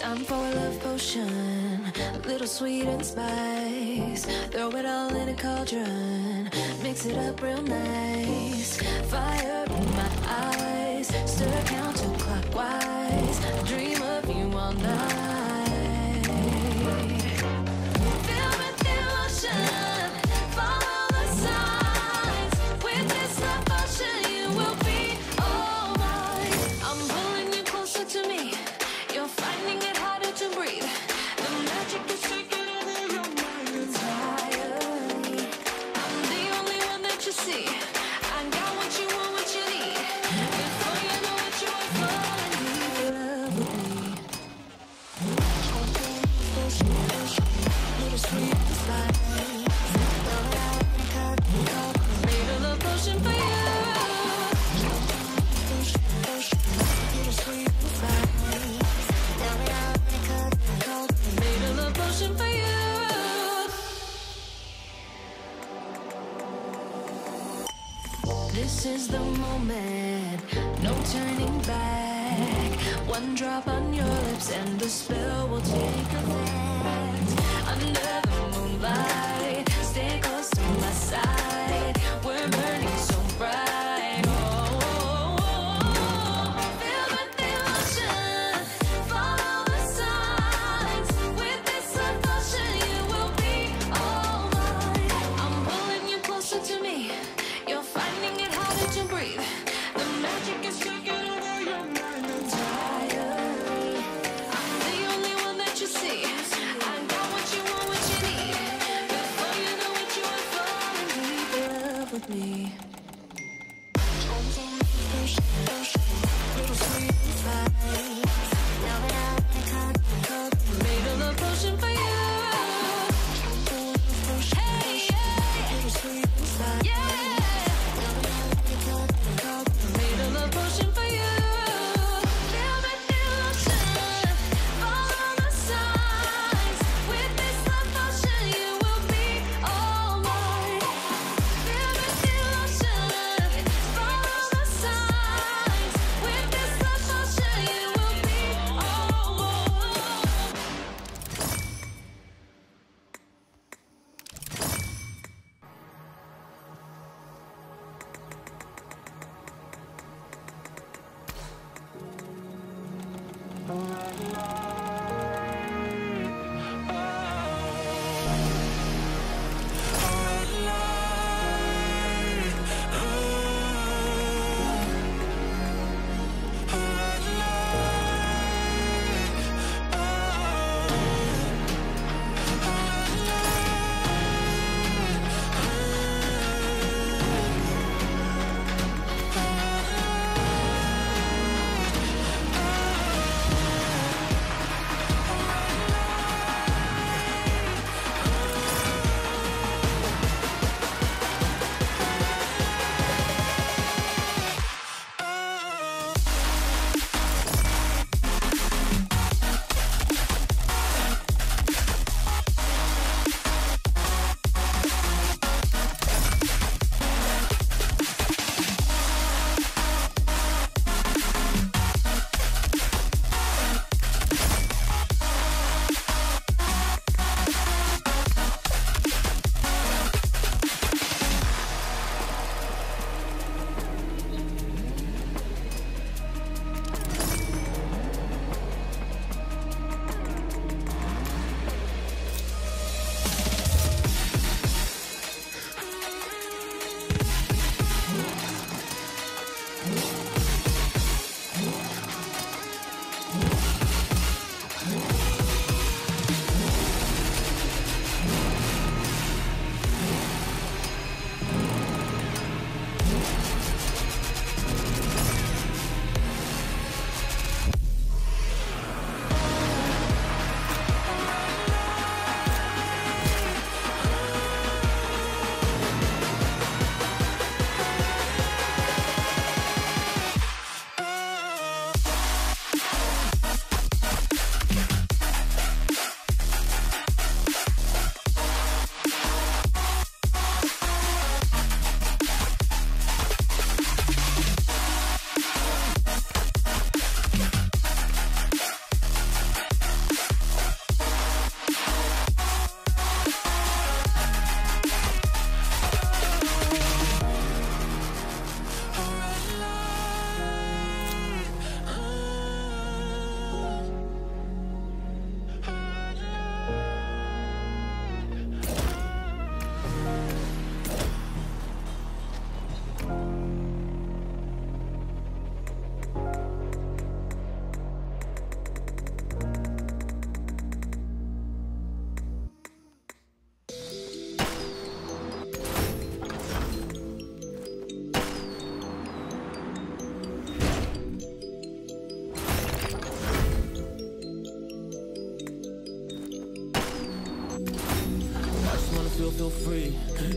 time for a love potion, a little sweet and spice. Throw it all in a cauldron, mix it up real nice. Fire in my eyes, stir counterclockwise. I dream of you all night. Feel with the ocean, follow the signs. With this love potion, you will be all mine. I'm pulling you closer to me. You're finding it harder to breathe. The magic is taking over your mind entirely. I'm the only one that you see. I got what you want, what you need. Before you know what you are falling, leave your love with me. Little sweet desire. Made a love potion for you. Little sweet desire. Made a love potion for you. This is the moment, no turning back. One drop on your lips and the spell will take effect. Under the moonlight, stay close to my side. We're burning so bright. Feel with the ocean, follow the signs. With this love potion, you will be all mine. I'm pulling you closer to me. You're finding it harder to breathe. The magic is taking over your mind entirely. I'm the only one that you see. I got what you want, what you need. Before you know what you are falling, leave your love with me. Little sweet spice. Made a love potion for you. Hey, yeah, yeah. Made a love potion for you. Feel with the ocean, follow the signs. With this love potion, you will be all mine. Feel with the ocean, follow the signs.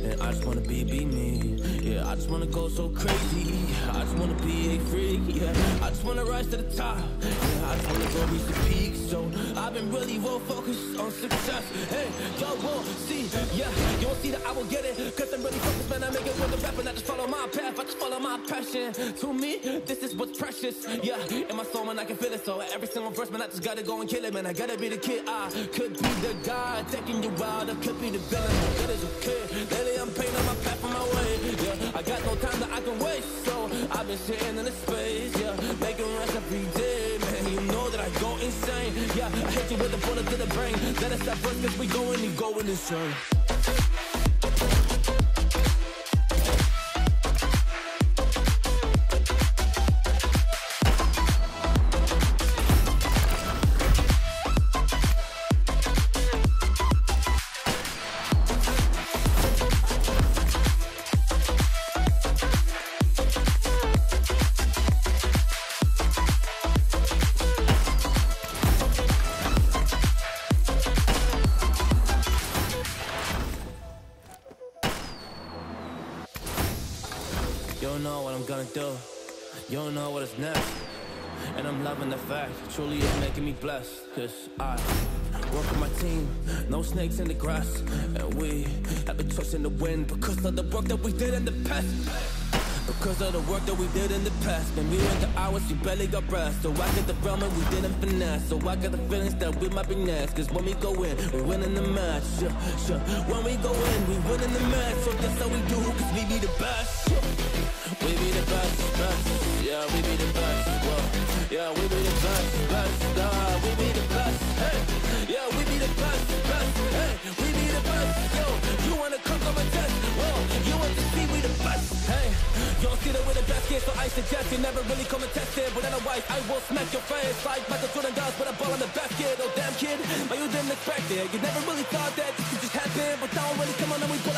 And I just wanna be me. Yeah, I just wanna go so crazy. I just wanna be a freak. Yeah, I just wanna rise to the top. Yeah, I just wanna go reach the peak. So I've been really well focused on success. Hey, y'all won't see. Yeah, you won't see that I will get it, cause I'm really focused, man. I make it with a rap and I just follow my path. I just follow my passion. To me, this is what's precious. Yeah, in my soul, man, I can feel it. So every single verse, man, I just gotta go and kill it, man. I gotta be the kid. I could be the guy taking you out. I could be the villain. I'm good as a kid. Lately, I'm painting on my path on my way. Yeah, I got no time that I can waste. So I've been sitting in the space. Yeah, making rest every day, man. You know that I go insane. Yeah, I hit you with a bullet to the brain. Let us stop first, cause we going insane. You don't know what I'm gonna do, you don't know what is next. And I'm loving the fact, truly it's making me blessed. Cause I work with my team, no snakes in the grass. And we have been trusting the wind because of the work that we did in the past. Because of the work that we did in the past. And we went the hours, we barely got rest. So I get the realm and we didn't finesse. So I got the feelings that we might be next. Cause when we go in, we win in the match. Sure. When we go in, we win in the match. So that's how we do, cause we be the best. We be the best. Yeah, we be the best. Whoa. Yeah, we be the best. We be the best. Hey. Yeah, we be the best. Hey, we be the best. Yo, you wanna come on my test? Whoa, you want to see we the best? Hey. You don't see that with a basket, so I suggest you never really come and test it. But otherwise, I will smack your face like Michael Jordan does with a ball in the basket. Oh damn kid, but you didn't expect it. You never really thought that this could just happen, but now I'm really coming and we go.